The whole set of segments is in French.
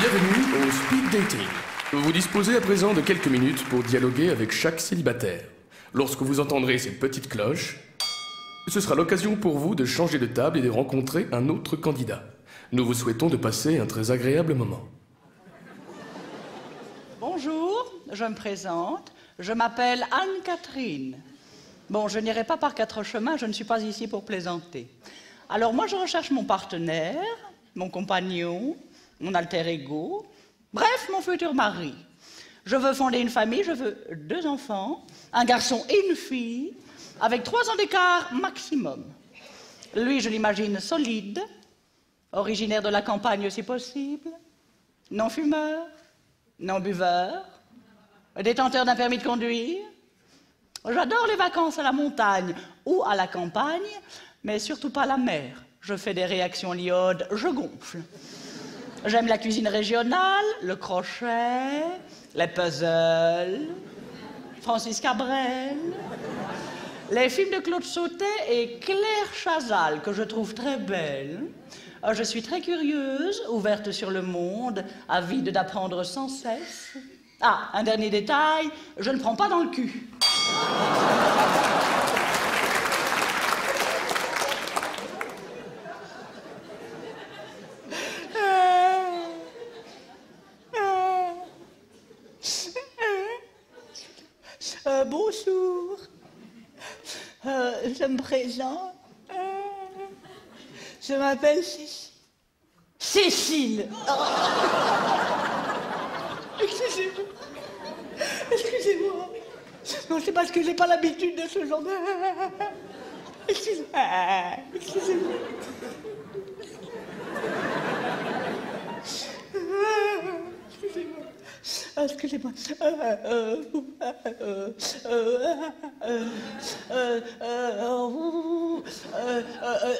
Bienvenue au Speed Dating. Vous disposez à présent de quelques minutes pour dialoguer avec chaque célibataire. Lorsque vous entendrez cette petite cloche, ce sera l'occasion pour vous de changer de table et de rencontrer un autre candidat. Nous vous souhaitons de passer un très agréable moment. Bonjour, je me présente. Je m'appelle Anne-Catherine. Bon, je n'irai pas par quatre chemins, je ne suis pas ici pour plaisanter. Alors moi, je recherche mon partenaire, mon compagnon, mon alter ego, bref, mon futur mari. Je veux fonder une famille, je veux 2 enfants, un garçon et une fille, avec 3 ans d'écart maximum. Lui, je l'imagine solide, originaire de la campagne si possible, non fumeur, non buveur, détenteur d'un permis de conduire. J'adore les vacances à la montagne ou à la campagne, mais surtout pas la mer. Je fais des réactions l'iode, je gonfle. J'aime la cuisine régionale, le crochet, les puzzles, Francis Cabrel, les films de Claude Sautet et Claire Chazal, que je trouve très belle. Je suis très curieuse, ouverte sur le monde, avide d'apprendre sans cesse. Ah, un dernier détail, je ne prends pas dans le cul. Bonjour, je me présente, je m'appelle Cécile. Excusez-moi, excusez-moi. Non, c'est parce que j'ai pas l'habitude de ce genre de... Excusez-moi. Excusez-moi. Excusez-moi.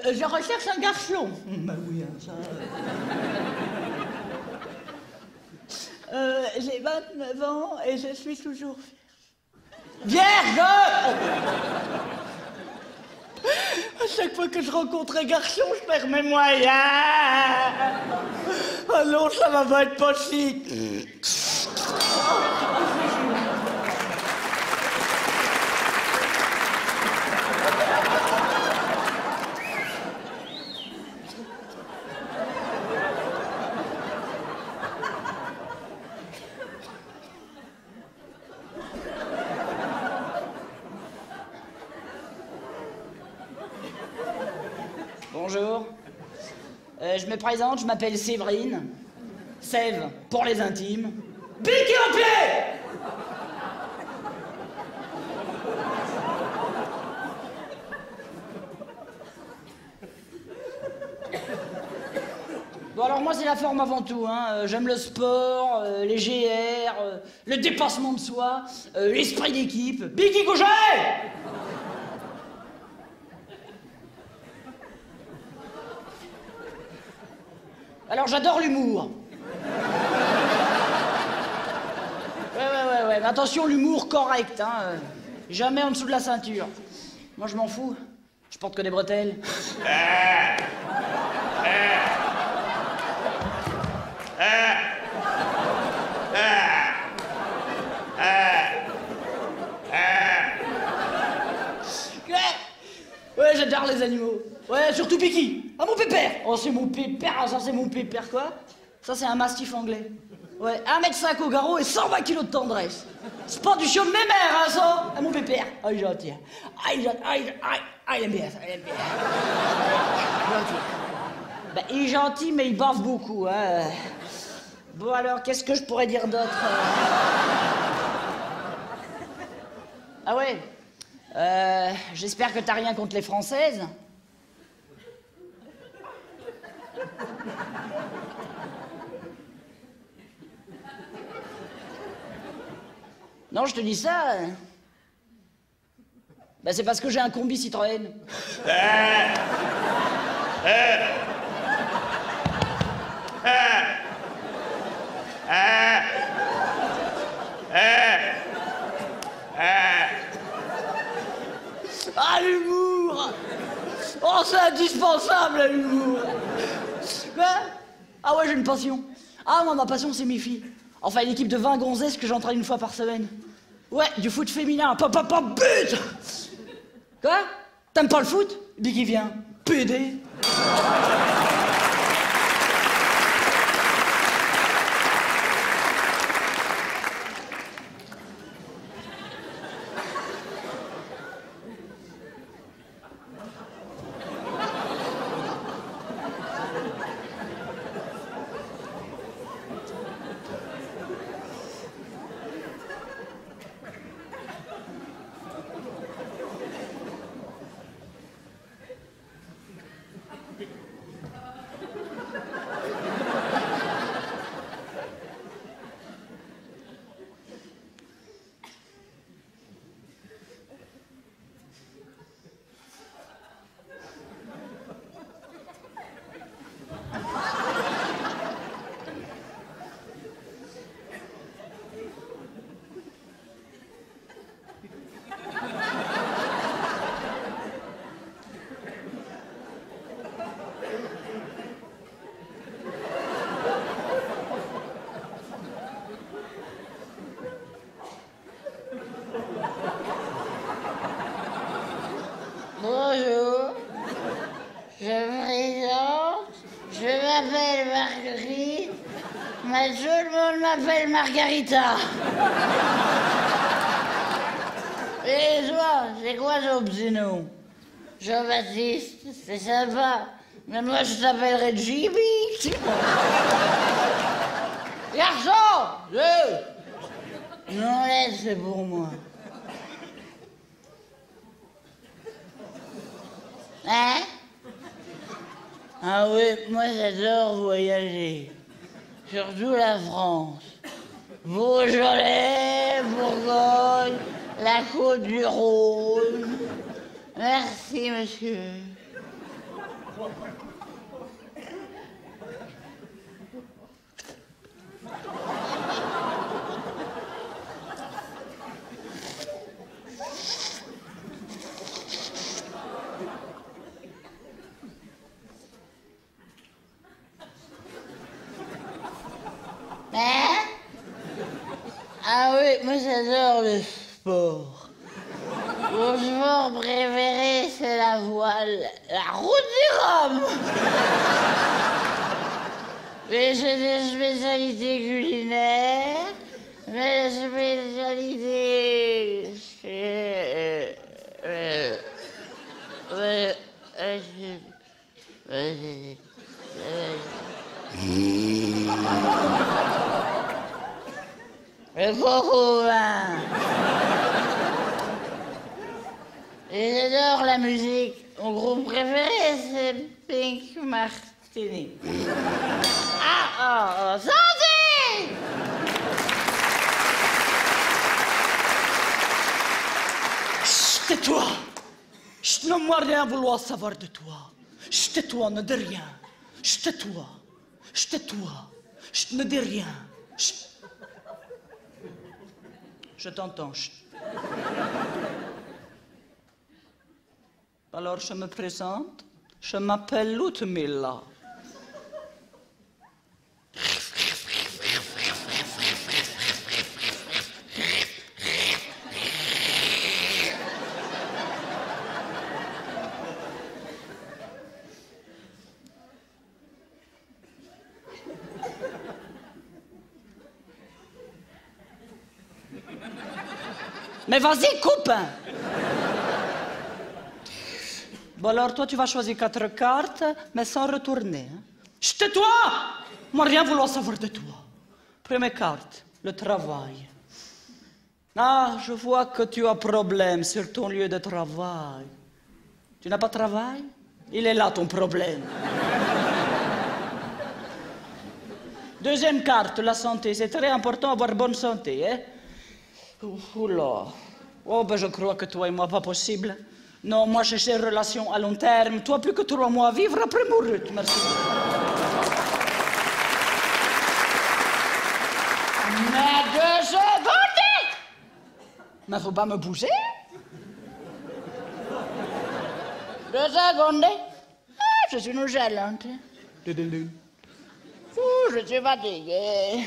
Je recherche un garçon. Bah oui, ça... J'ai 29 ans et je suis toujours... Vierge! À chaque fois que je rencontre un garçon, je perds mes moyens! Oh non, ça va pas être possible! Bonjour, je me présente, je m'appelle Séverine, Sève pour les intimes. Piquez au pied! Bon alors moi c'est la forme avant tout, hein. J'aime le sport, les GR, le dépassement de soi, l'esprit d'équipe. Biggie Couchet! Alors j'adore l'humour. Ouais. Mais attention, l'humour correct, hein. Jamais en dessous de la ceinture. Moi je m'en fous. Je porte que des bretelles. Ouais, j'adore les animaux. Ouais, surtout Piki. Ah, mon pépère! Oh, c'est mon pépère, ah, ça c'est mon pépère, quoi? Ça, c'est un mastif anglais. Ouais, 1,5 m au garrot et 120 kg de tendresse. C'est pas du chiot de mes mères, hein, ça? Ah, mon pépère! Ah, il est gentil. Ah, il est gentil. Ah, il aime bien ça, il aime bien. Gentil. Ben, il est gentil, mais il baffe beaucoup, hein. Bon, alors, qu'est-ce que je pourrais dire d'autre? Ah, ouais. J'espère que t'as rien contre les Françaises. Non, je te dis ça... Ben, c'est parce que j'ai un combi Citroën. Ah, l'humour! Oh, c'est indispensable, l'humour! Quoi? Ah ouais, j'ai une passion. Ah, moi, ma passion, c'est mes filles. Enfin, une équipe de 20 gonzesses que j'entraîne une fois par semaine. Ouais, du foot féminin. Papa, but. Quoi? T'aimes pas le foot? Biggie vient. PD. Margarita. Et toi, c'est quoi ton petit nom? Jean-Baptiste, c'est sympa. Mais moi, je t'appellerai Jimmy. Garçon, non, laisse, c'est pour moi. Hein? Ah oui, moi, j'adore voyager. Surtout la France. Beaujolais, Bourgogne, la côte du Rhône. Merci, monsieur. Hein? Ah oui, moi j'adore le sport. Mon sport préféré, c'est la voile, la route du Rhum. Mais j'ai des spécialités culinaires, mais la spécialité... Le coco vin. Et j'adore la musique. Mon groupe préféré, c'est Pink Martini. Ah, oh, santé! Chut, tais-toi! Chut, ne moi rien vouloir savoir de toi. Chut, tais-toi, ne dis rien. Chut, tais-toi. Chut, tais-toi. Chut, ne dis rien. Chut. Je t'entends. Alors je me présente, je m'appelle Ludmilla. Mais vas-y, coupe! Bon alors, toi, tu vas choisir 4 cartes, mais sans retourner. Hein? Chut, toi! Moi, rien vouloir savoir de toi. Première carte, le travail. Ah, je vois que tu as problème sur ton lieu de travail. Tu n'as pas de travail? Il est là, ton problème. Deuxième carte, la santé. C'est très important d'avoir bonne santé, hein? Oula. Oh, ben je crois que toi et moi, pas possible. Non, moi j'ai des relations à long terme. Toi, plus que 3 mois à vivre, après mourir. Merci. Mais de ce beauté! Mais faut pas me bouger. Deux secondes. Ah, je suis une gênante. Oh, j'étais fatiguée.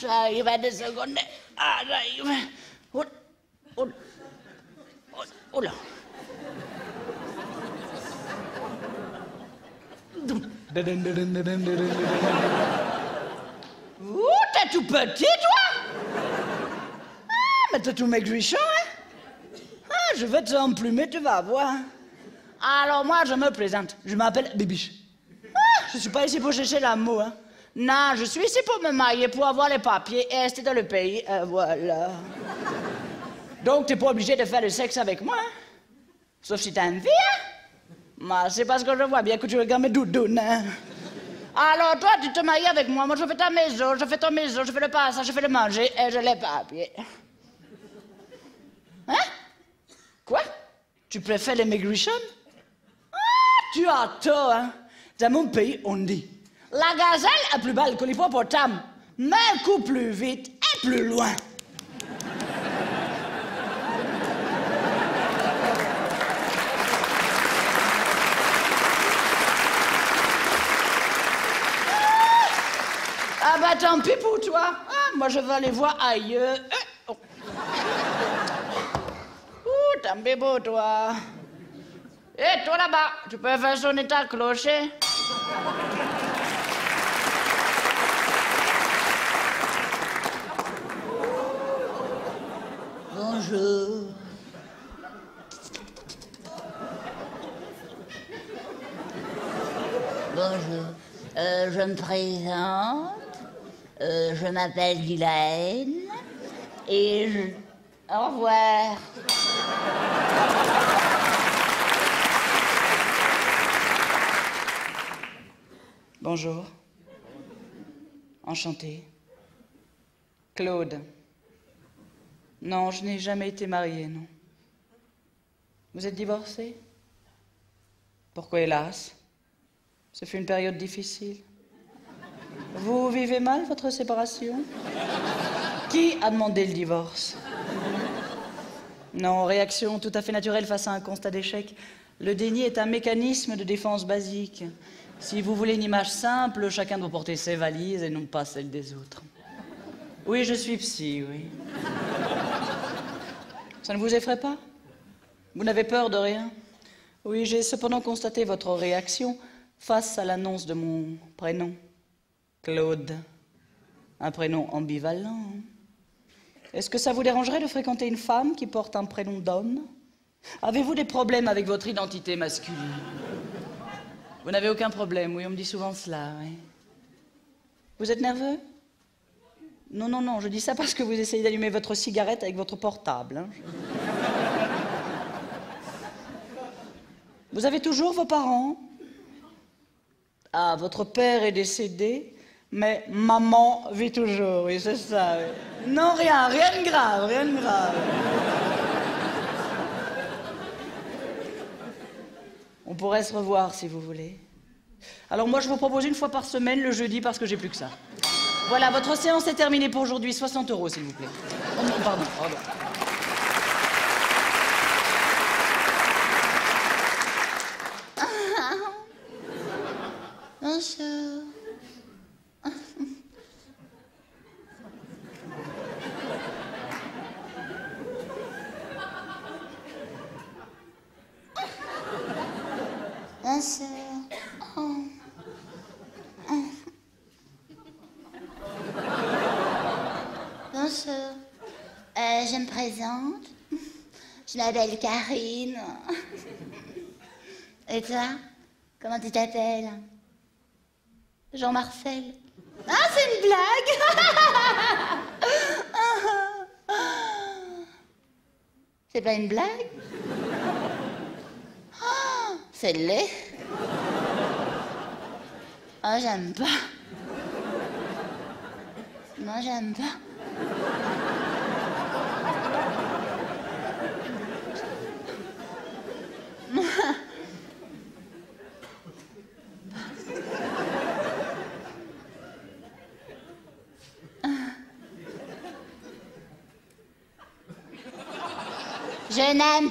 J'arrive à 2 secondes. Ah, j'arrive. Oh là. Ouh, t'es tout petit, toi. Ah, mais t'es tout maigrichon, hein. Ah, je vais te emplumer, tu vas voir. Alors moi, je me présente. Je m'appelle Bébiche. Ah, je suis pas ici pour chercher l'amour, hein. Non, je suis ici pour me marier, pour avoir les papiers, et rester dans le pays, voilà. Donc, t'es pas obligé de faire le sexe avec moi, hein? Sauf si t'as envie, hein? Mais c'est parce que je vois bien que tu regardes mes doudounes, hein? Alors, toi, tu te maries avec moi, moi, je fais ta maison, je fais ton maison, je fais le passage, je fais le manger, et je les papiers. Hein? Quoi? Tu préfères les maigrichons? Ah, tu as tort, hein? Dans mon pays, on dit. La gazelle est plus belle que l'hippopotame, mais elle court plus vite et plus loin. Ah bah tant pis pour toi. Ah, moi je vais aller voir ailleurs. Oh. Ouh, tant pis pour toi. Et toi là-bas, tu peux faire sonner ta clocher? Bonjour. Bonjour. Je me présente. Je m'appelle Guylaine. Et je... Au revoir. Bonjour. Enchantée. Claude. Non, je n'ai jamais été mariée, non. Vous êtes divorcée? Pourquoi, hélas? Ce fut une période difficile. Vous vivez mal votre séparation? Qui a demandé le divorce? Non, réaction tout à fait naturelle face à un constat d'échec. Le déni est un mécanisme de défense basique. Si vous voulez une image simple, chacun doit porter ses valises et non pas celles des autres. Oui, je suis psy, oui. Ça ne vous effraie pas? Vous n'avez peur de rien? Oui, j'ai cependant constaté votre réaction face à l'annonce de mon prénom. Claude. Un prénom ambivalent. Est-ce que ça vous dérangerait de fréquenter une femme qui porte un prénom d'homme? Avez-vous des problèmes avec votre identité masculine? Vous n'avez aucun problème, oui, on me dit souvent cela, oui. Vous êtes nerveux? Non, non, non, je dis ça parce que vous essayez d'allumer votre cigarette avec votre portable. Hein. Vous avez toujours vos parents? Ah, votre père est décédé, mais maman vit toujours, oui, c'est ça. Oui. Non, rien, rien de grave, rien de grave. On pourrait se revoir si vous voulez. Alors moi, je vous propose une fois par semaine le jeudi parce que j'ai plus que ça. Voilà, votre séance est terminée pour aujourd'hui. 60 € s'il vous plaît. Oh non, pardon, pardon. Bonjour. Je me présente, je m'appelle Karine. Et toi, comment tu t'appelles? Jean-Marcel. Ah, c'est une blague. C'est pas une blague? Oh, c'est laid. Oh, j'aime pas. Moi, j'aime pas. Je n'aime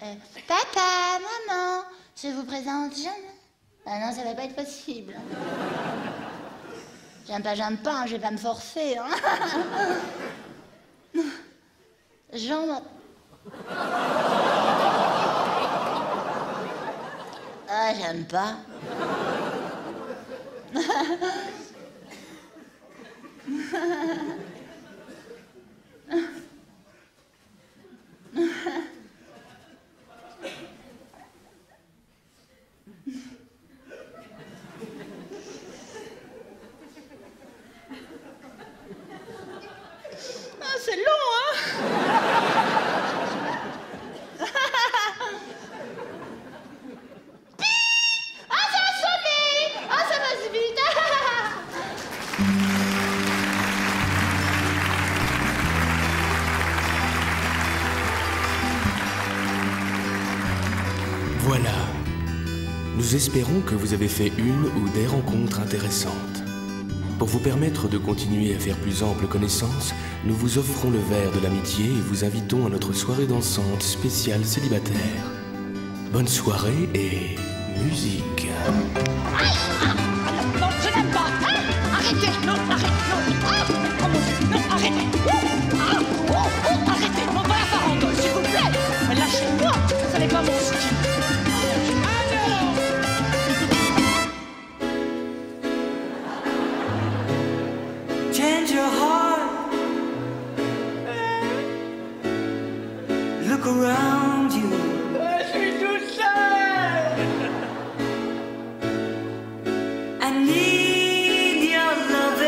Papa, maman, je vous présente Jeanne. Ah non, ça va pas être possible. J'aime pas, hein, je vais pas me forcer. Hein. Jean... Ah, j'aime pas. C'est long, hein. Pi. Ah, ça a sonné. Ah, ça passe vite. Voilà. Nous espérons que vous avez fait une ou des rencontres intéressantes. Pour vous permettre de continuer à faire plus ample connaissance, nous vous offrons le verre de l'amitié et vous invitons à notre soirée dansante spéciale célibataire. Bonne soirée et musique. Aïe, ah, non, je n'aime pas. Ah, arrêtez, non, arrêtez, non. Ah, oh mon Dieu, non, arrêtez. Ah, oh, oh, arrêtez, non, pas la farandole, s'il vous plaît. Lâchez-moi, ça n'est pas mon style. Around you. Je suis tout seul. I need your love.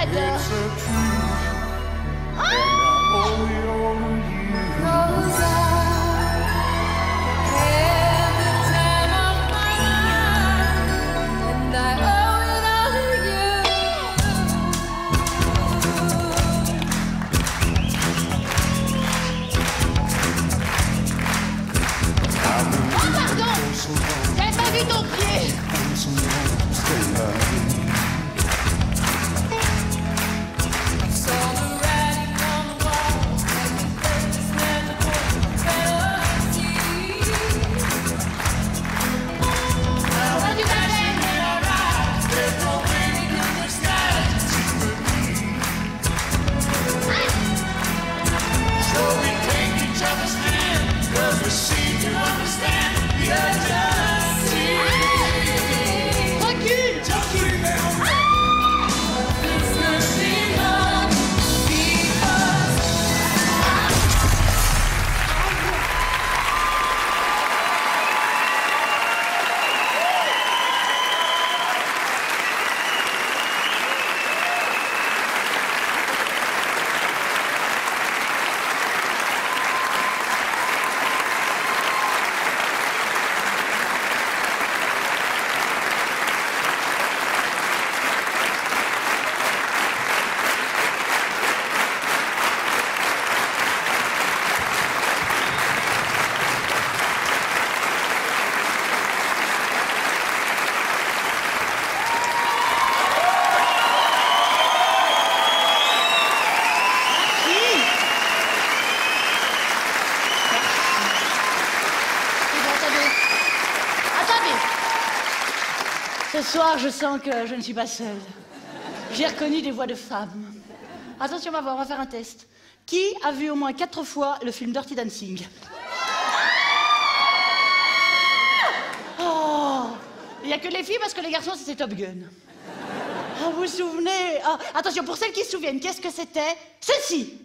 j'adore. Ce soir, je sens que je ne suis pas seule. J'ai reconnu des voix de femmes. Attention, on va faire un test. Qui a vu au moins 4 fois le film Dirty Dancing? Oh, il n'y a que les filles parce que les garçons, c'était Top Gun. Oh, vous vous souvenez? Oh, attention, pour celles qui se souviennent, qu'est-ce que c'était? Ceci.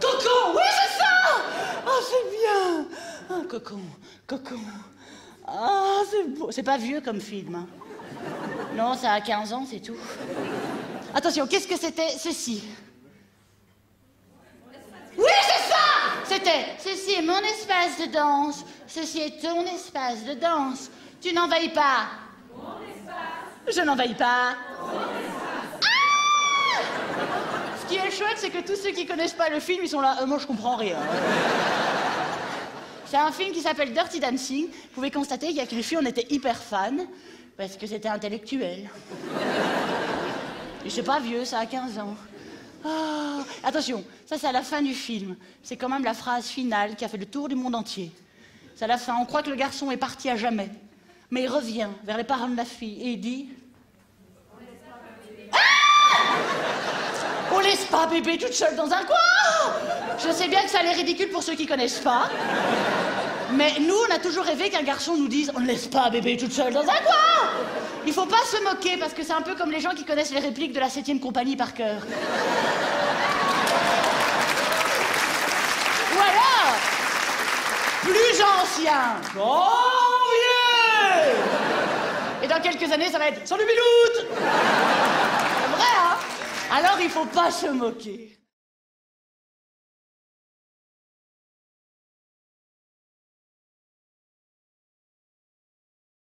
Cocon, oui, c'est ça. Oh, c'est bien. Oh, cocon, cocon. Ah, c'est beau. C'est pas vieux comme film, hein. Non, ça a 15 ans, c'est tout. Attention, qu'est-ce que c'était ceci? Oui, c'est ça! C'était ceci est mon espace de danse, ceci est ton espace de danse. Tu n'envahis pas. Mon espace. Je n'envahis pas. Mon espace. Ah! Ce qui est chouette, c'est que tous ceux qui connaissent pas le film, ils sont là. Moi, je comprends rien. C'est un film qui s'appelle Dirty Dancing. Vous pouvez constater qu'il y a que les filles, on était hyper fans, parce que c'était intellectuel. Et c'est pas vieux, ça a 15 ans. Oh. Attention, ça c'est à la fin du film. C'est quand même la phrase finale qui a fait le tour du monde entier. C'est à la fin, on croit que le garçon est parti à jamais. Mais il revient vers les parents de la fille et il dit... On laisse pas bébé toute seule dans un coin. Je sais bien que ça a l'air ridicule pour ceux qui connaissent pas. Mais nous, on a toujours rêvé qu'un garçon nous dise « On ne laisse pas bébé toute seule dans un coin !» Il faut pas se moquer, parce que c'est un peu comme les gens qui connaissent les répliques de la 7e compagnie par cœur. Ou alors, plus ancien. Oh yeah! Et dans quelques années, ça va être « Salut Biloute !» C'est vrai, hein? Alors, il faut pas se moquer.